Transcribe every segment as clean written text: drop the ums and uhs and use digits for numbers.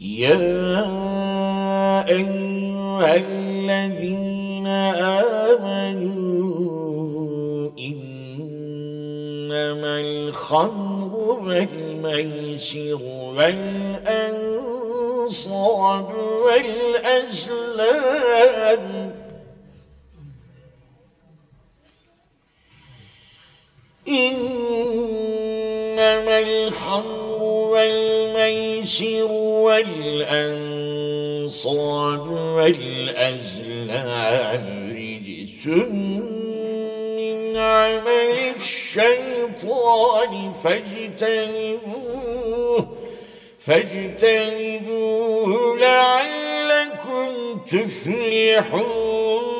يا أيها الذين آمنوا إنما الخمر والميسر والأنصاب والأزلام إنما الخمر والميسر والأنصاب والأزلام رجس من عمل الشيطان فاجتنبوه لعلكم تفلحون.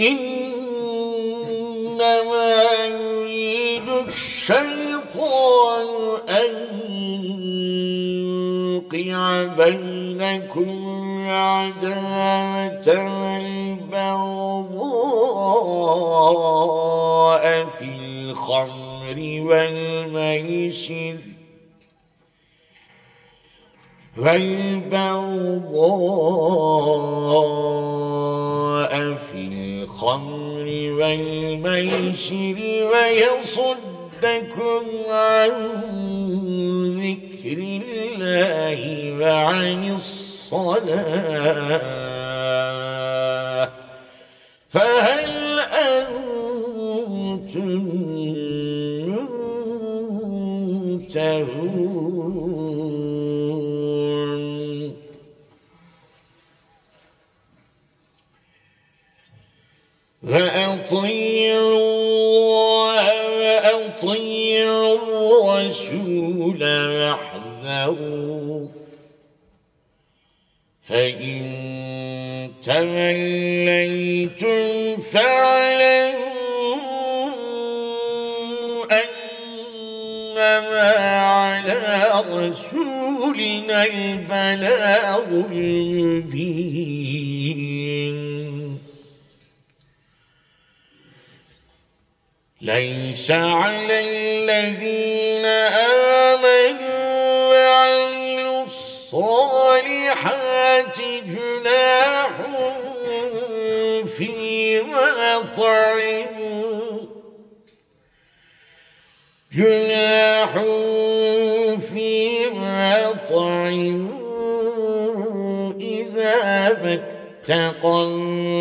إنما يريد الشيطان أن يوقع بينكم العداوة والبغضاء في الخمر والميسر الخمر والميسر ويصدكم عن ذكر الله وعن الصلاة فهل أنتم منتهون؟ وأطيعوا الله وأطيعوا الرسول واحذروا فإن توليتم فاعلموا أنما على رسولنا البلاغ المبين ليس على الذين آمنوا وعملوا الصالحات جناح فيما طعموا إذا ما اتقوا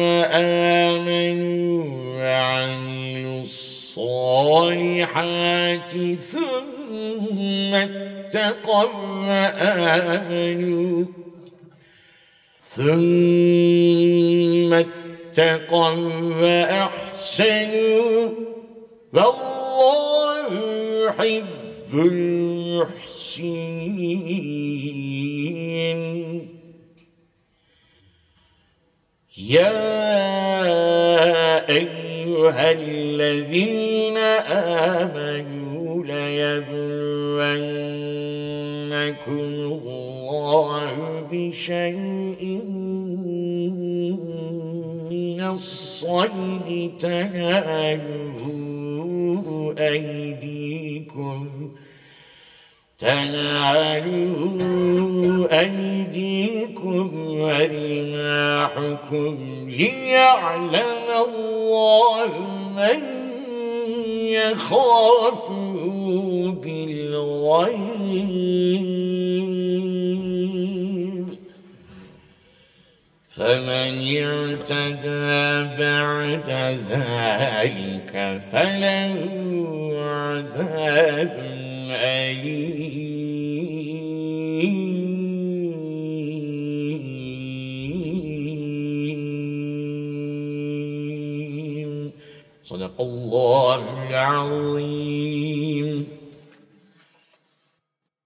وآمنوا وعملوا الصالحات ثم اتقوا وأحسنوا والله يحب المحسنين. يا أيها الذين آمنوا ليبلونكم الله بشيء من الصيد تناله أيديكم ورماحكم ليعلم الله من يخافه بالغيب فمن اعتدى بعد ذلك فله عذاب أليم. صدق الله العظيم.